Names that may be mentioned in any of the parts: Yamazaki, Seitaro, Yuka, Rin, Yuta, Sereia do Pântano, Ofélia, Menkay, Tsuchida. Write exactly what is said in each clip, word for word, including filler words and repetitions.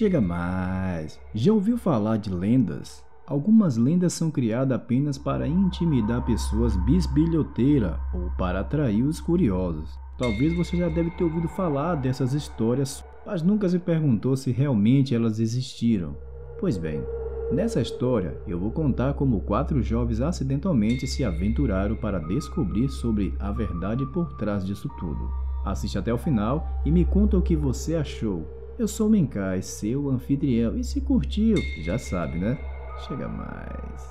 Chega mais! Já ouviu falar de lendas? Algumas lendas são criadas apenas para intimidar pessoas bisbilhoteiras ou para atrair os curiosos. Talvez você já deve ter ouvido falar dessas histórias, mas nunca se perguntou se realmente elas existiram. Pois bem, nessa história eu vou contar como quatro jovens acidentalmente se aventuraram para descobrir sobre a verdade por trás disso tudo. Assiste até o final e me conta o que você achou. Eu sou o Menkay, seu anfitrião, e se curtiu, já sabe, né? Chega mais.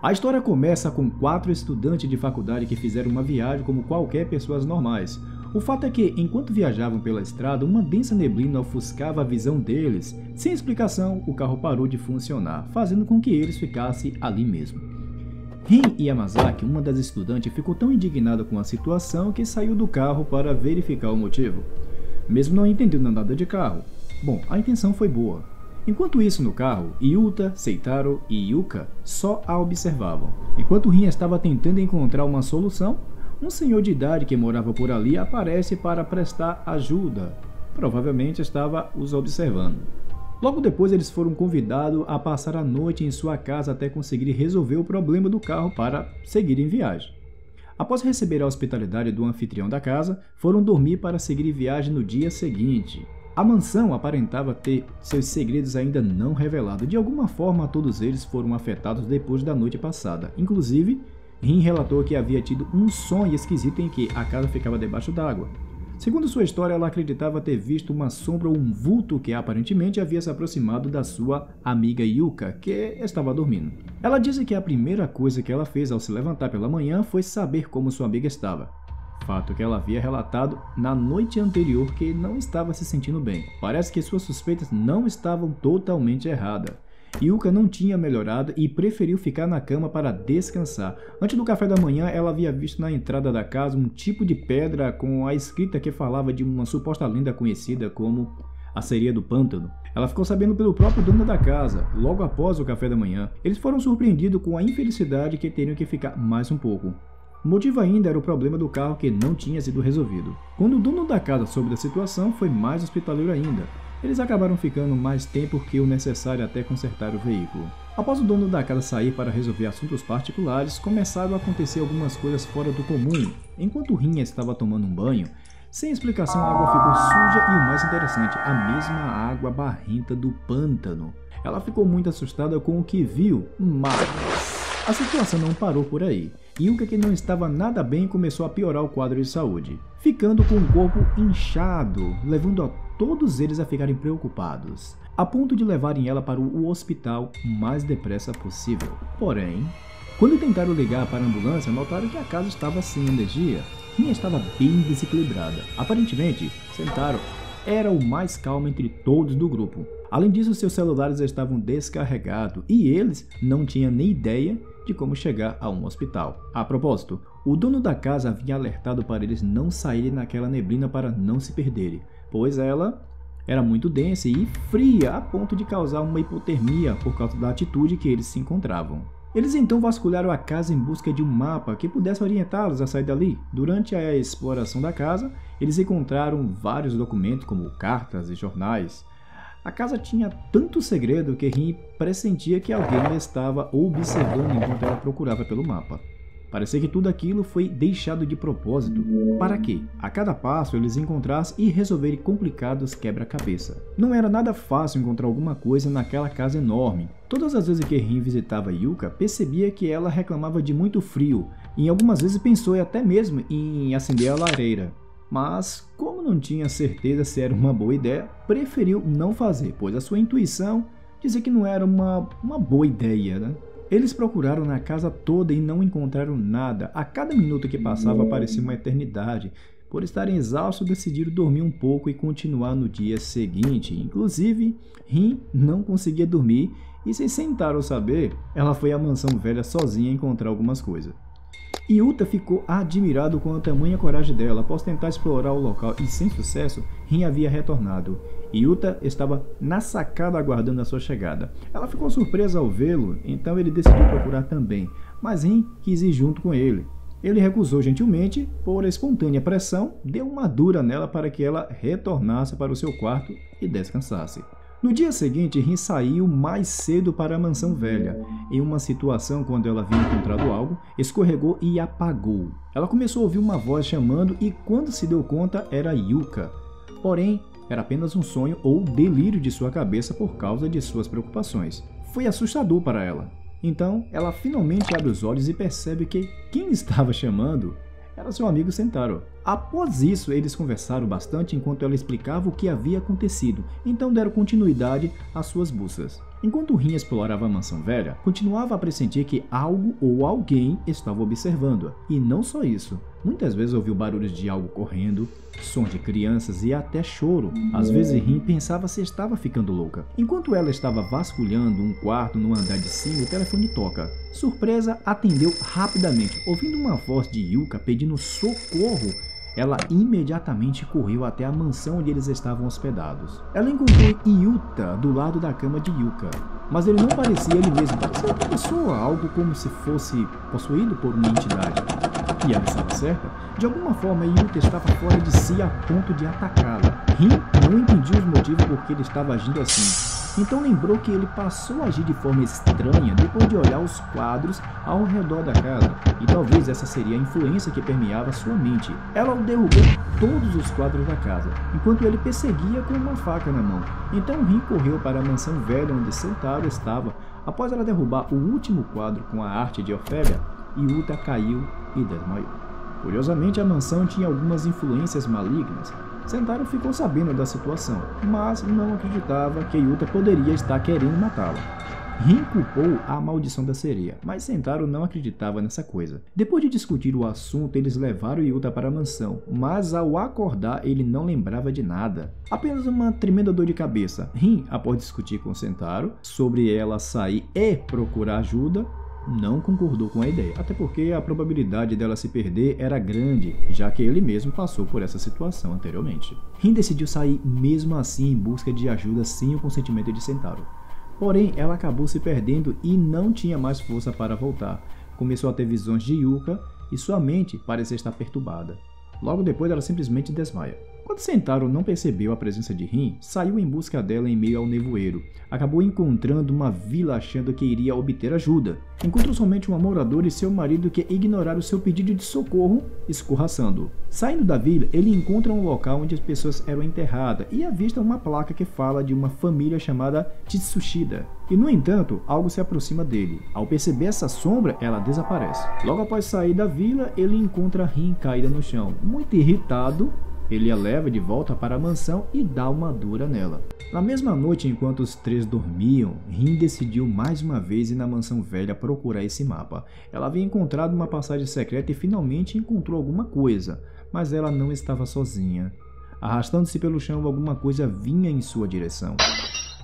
A história começa com quatro estudantes de faculdade que fizeram uma viagem como qualquer pessoas normais. O fato é que, enquanto viajavam pela estrada, uma densa neblina ofuscava a visão deles. Sem explicação, o carro parou de funcionar, fazendo com que eles ficassem ali mesmo. Rin e Yamazaki, uma das estudantes, ficou tão indignada com a situação que saiu do carro para verificar o motivo. Mesmo não entendendo nada de carro. Bom, a intenção foi boa. Enquanto isso no carro, Yuta, Seitaro e Yuka só a observavam. Enquanto Rin estava tentando encontrar uma solução, um senhor de idade que morava por ali aparece para prestar ajuda. Provavelmente estava os observando. Logo depois eles foram convidados a passar a noite em sua casa até conseguir resolver o problema do carro para seguir em viagem. Após receber a hospitalidade do anfitrião da casa, foram dormir para seguir em viagem no dia seguinte. A mansão aparentava ter seus segredos ainda não revelados. De alguma forma, todos eles foram afetados depois da noite passada. Inclusive, Rin relatou que havia tido um sonho esquisito em que a casa ficava debaixo d'água. Segundo sua história, ela acreditava ter visto uma sombra ou um vulto que aparentemente havia se aproximado da sua amiga Yuka, que estava dormindo. Ela disse que a primeira coisa que ela fez ao se levantar pela manhã foi saber como sua amiga estava. Fato que ela havia relatado na noite anterior que não estava se sentindo bem. Parece que suas suspeitas não estavam totalmente erradas. Yuka não tinha melhorado e preferiu ficar na cama para descansar. Antes do café da manhã, ela havia visto na entrada da casa um tipo de pedra com a escrita que falava de uma suposta lenda conhecida como a Sereia do Pântano. Ela ficou sabendo pelo próprio dono da casa, logo após o café da manhã. Eles foram surpreendidos com a infelicidade que teriam que ficar mais um pouco. O motivo ainda era o problema do carro que não tinha sido resolvido. Quando o dono da casa soube da situação, foi mais hospitaleiro ainda. Eles acabaram ficando mais tempo que o necessário até consertar o veículo. Após o dono da casa sair para resolver assuntos particulares, começaram a acontecer algumas coisas fora do comum. Enquanto Rin estava tomando um banho, sem explicação a água ficou suja e o mais interessante, a mesma água barrenta do pântano. Ela ficou muito assustada com o que viu, mas a situação não parou por aí. Yuka, que não estava nada bem, começou a piorar o quadro de saúde, ficando com o corpo inchado, levando a todos eles a ficarem preocupados, a ponto de levarem ela para o hospital o mais depressa possível. Porém, quando tentaram ligar para a ambulância, notaram que a casa estava sem energia. Rin estava bem desequilibrada. Aparentemente, Seitaro era o mais calmo entre todos do grupo. Além disso, seus celulares estavam descarregados e eles não tinham nem ideia de como chegar a um hospital. A propósito, o dono da casa havia alertado para eles não saírem naquela neblina para não se perderem, pois ela era muito densa e fria a ponto de causar uma hipotermia por causa da atitude que eles se encontravam. Eles então vasculharam a casa em busca de um mapa que pudesse orientá-los a sair dali. Durante a exploração da casa, eles encontraram vários documentos como cartas e jornais. A casa tinha tanto segredo que Rin pressentia que alguém a estava observando enquanto ela procurava pelo mapa. Parecia que tudo aquilo foi deixado de propósito, para que, a cada passo, eles encontrassem e resolverem complicados quebra-cabeça. Não era nada fácil encontrar alguma coisa naquela casa enorme. Todas as vezes que Rin visitava Yuka, percebia que ela reclamava de muito frio, e algumas vezes pensou até mesmo em acender a lareira. Mas, como não tinha certeza se era uma boa ideia, preferiu não fazer, pois a sua intuição dizia que não era uma, uma boa ideia, né? Eles procuraram na casa toda e não encontraram nada. A cada minuto que passava parecia uma eternidade. Por estarem exaustos, decidiram dormir um pouco e continuar no dia seguinte. Inclusive, Rin não conseguia dormir e, sem Seitaro saber, ela foi à mansão velha sozinha encontrar algumas coisas. Yuta ficou admirado com a tamanha coragem dela. Após tentar explorar o local e sem sucesso, Rin havia retornado. Yuta estava na sacada aguardando a sua chegada. Ela ficou surpresa ao vê-lo, então ele decidiu procurar também, mas Rin quis ir junto com ele. Ele recusou gentilmente, por espontânea pressão, deu uma dura nela para que ela retornasse para o seu quarto e descansasse. No dia seguinte, Rin saiu mais cedo para a mansão velha. Em uma situação quando ela havia encontrado algo, escorregou e apagou. Ela começou a ouvir uma voz chamando e quando se deu conta era Yuka. Porém, era apenas um sonho ou delírio de sua cabeça por causa de suas preocupações. Foi assustador para ela. Então, ela finalmente abre os olhos e percebe que quem estava chamando era seu amigo Seitaro. Após isso, eles conversaram bastante enquanto ela explicava o que havia acontecido, então deram continuidade às suas buscas. Enquanto Rin explorava a mansão velha, continuava a pressentir que algo ou alguém estava observando-a. E não só isso, muitas vezes ouviu barulhos de algo correndo, som de crianças e até choro. Às vezes Rin pensava se estava ficando louca. Enquanto ela estava vasculhando um quarto no andar de cima, o telefone toca. Surpresa, atendeu rapidamente, ouvindo uma voz de Yuka pedindo socorro. Ela imediatamente correu até a mansão onde eles estavam hospedados. Ela encontrou Yuta do lado da cama de Yuka, mas ele não parecia ele mesmo, parecia outra pessoa, algo como se fosse possuído por uma entidade. E ela estava certa, de alguma forma Yuta estava fora de si a ponto de atacá-la. Rin não entendia os motivos por que ele estava agindo assim, então lembrou que ele passou a agir de forma estranha depois de olhar os quadros ao redor da casa, e talvez essa seria a influência que permeava sua mente. Ela o derrubou todos os quadros da casa, enquanto ele perseguia com uma faca na mão. Então Rin correu para a mansão velha onde Seitaro estava. Após ela derrubar o último quadro com a arte de Ofélia, Yuta caiu e desmaiou. Curiosamente, a mansão tinha algumas influências malignas. Seitaro ficou sabendo da situação, mas não acreditava que Yuta poderia estar querendo matá-la. Rin culpou a maldição da sereia, mas Seitaro não acreditava nessa coisa. Depois de discutir o assunto, eles levaram Yuta para a mansão, mas ao acordar ele não lembrava de nada. Apenas uma tremenda dor de cabeça. Rin, após discutir com Seitaro sobre ela sair e procurar ajuda, não concordou com a ideia, até porque a probabilidade dela se perder era grande, já que ele mesmo passou por essa situação anteriormente. Rin decidiu sair mesmo assim em busca de ajuda sem o consentimento de Seitaro. Porém, ela acabou se perdendo e não tinha mais força para voltar. Começou a ter visões de Yuka e sua mente parecia estar perturbada. Logo depois, ela simplesmente desmaia. Quando Seitaro não percebeu a presença de Rin, saiu em busca dela em meio ao nevoeiro. Acabou encontrando uma vila achando que iria obter ajuda. Encontrou somente uma moradora e seu marido que ignoraram seu pedido de socorro, escorraçando-o. Saindo da vila, ele encontra um local onde as pessoas eram enterradas e avista uma placa que fala de uma família chamada Tsuchida. E no entanto, algo se aproxima dele. Ao perceber essa sombra, ela desaparece. Logo após sair da vila, ele encontra Rin caída no chão. Muito irritado, ele a leva de volta para a mansão e dá uma dura nela. Na mesma noite, enquanto os três dormiam, Rin decidiu mais uma vez ir na mansão velha procurar esse mapa. Ela havia encontrado uma passagem secreta e finalmente encontrou alguma coisa, mas ela não estava sozinha. Arrastando-se pelo chão, alguma coisa vinha em sua direção.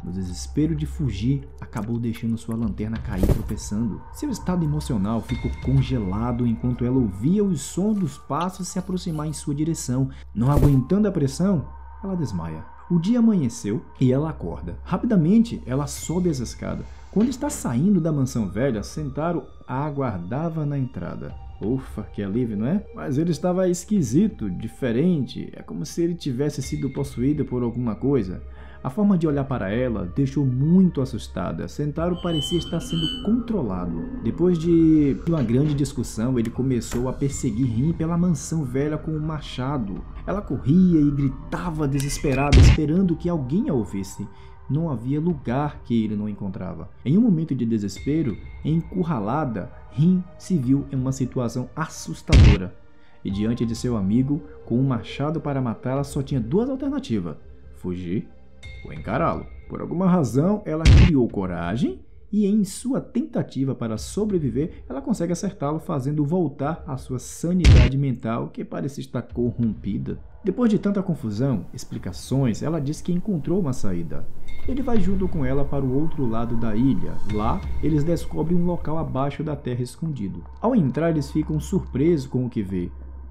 No desespero de fugir, acabou deixando sua lanterna cair tropeçando. Seu estado emocional ficou congelado enquanto ela ouvia os sons dos passos se aproximar em sua direção. Não aguentando a pressão, ela desmaia. O dia amanheceu e ela acorda. Rapidamente, ela sobe as escadas. Quando está saindo da mansão velha, Seitaro a aguardava na entrada. Ufa, que alívio, não é? Mas ele estava esquisito, diferente. É como se ele tivesse sido possuído por alguma coisa. A forma de olhar para ela deixou muito assustada. Seitaro parecia estar sendo controlado. Depois de uma grande discussão, ele começou a perseguir Rin pela mansão velha com um machado. Ela corria e gritava desesperada, esperando que alguém a ouvisse. Não havia lugar que ele não encontrava. Em um momento de desespero, encurralada, Rin se viu em uma situação assustadora. E diante de seu amigo, com um machado para matá-la, só tinha duas alternativas: fugir ou encará-lo. Por alguma razão, ela criou coragem e em sua tentativa para sobreviver, ela consegue acertá-lo, fazendo voltar à sua sanidade mental, que parecia estar corrompida. Depois de tanta confusão, explicações, ela diz que encontrou uma saída. Ele vai junto com ela para o outro lado da ilha. Lá, eles descobrem um local abaixo da terra escondido. Ao entrar, eles ficam surpresos com o que vê.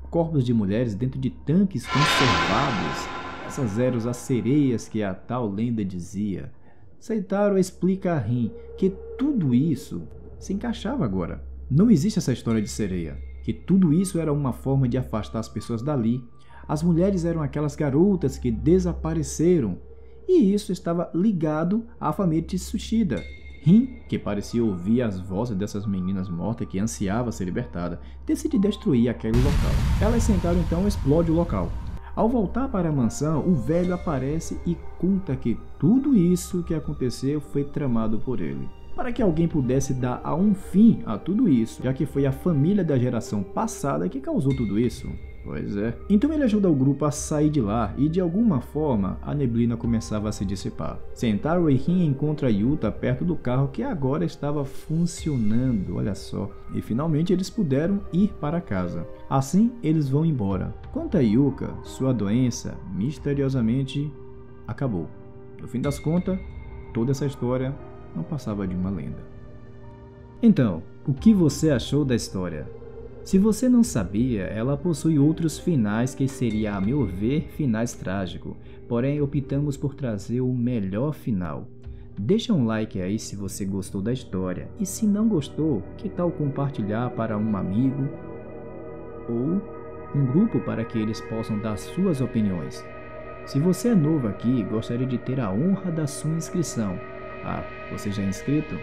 Corpos de mulheres dentro de tanques conservados. Essas eram as sereias que a tal lenda dizia. Seitaro explica a Rin que tudo isso se encaixava agora. Não existe essa história de sereia. que tudo isso era uma forma de afastar as pessoas dali. As mulheres eram aquelas garotas que desapareceram, e isso estava ligado à família de Tsuchida. Rin, que parecia ouvir as vozes dessas meninas mortas que ansiava ser libertada, decide destruir aquele local. Elas sentaram então e explode o local. Ao voltar para a mansão, o velho aparece e conta que tudo isso que aconteceu foi tramado por ele, para que alguém pudesse dar a um fim a tudo isso, já que foi a família da geração passada que causou tudo isso. Pois é. Então ele ajuda o grupo a sair de lá e de alguma forma a neblina começava a se dissipar. Seitaro e Rin encontra Yuta perto do carro que agora estava funcionando, olha só. E finalmente eles puderam ir para casa. Assim eles vão embora. Quanto a Yuka, sua doença misteriosamente acabou. No fim das contas, toda essa história não passava de uma lenda. Então, o que você achou da história? Se você não sabia, ela possui outros finais que seria, a meu ver, finais trágicos, porém optamos por trazer o melhor final. Deixa um like aí se você gostou da história, e se não gostou, que tal compartilhar para um amigo ou um grupo para que eles possam dar suas opiniões. Se você é novo aqui, gostaria de ter a honra da sua inscrição. Ah, você já é inscrito?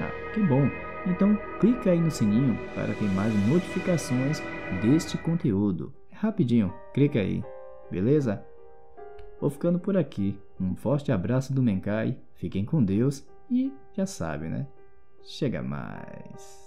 Ah, que bom! Então clica aí no sininho para ter mais notificações deste conteúdo. É rapidinho, clica aí, beleza? Vou ficando por aqui, um forte abraço do Menkay, fiquem com Deus e já sabe, né? Chega mais!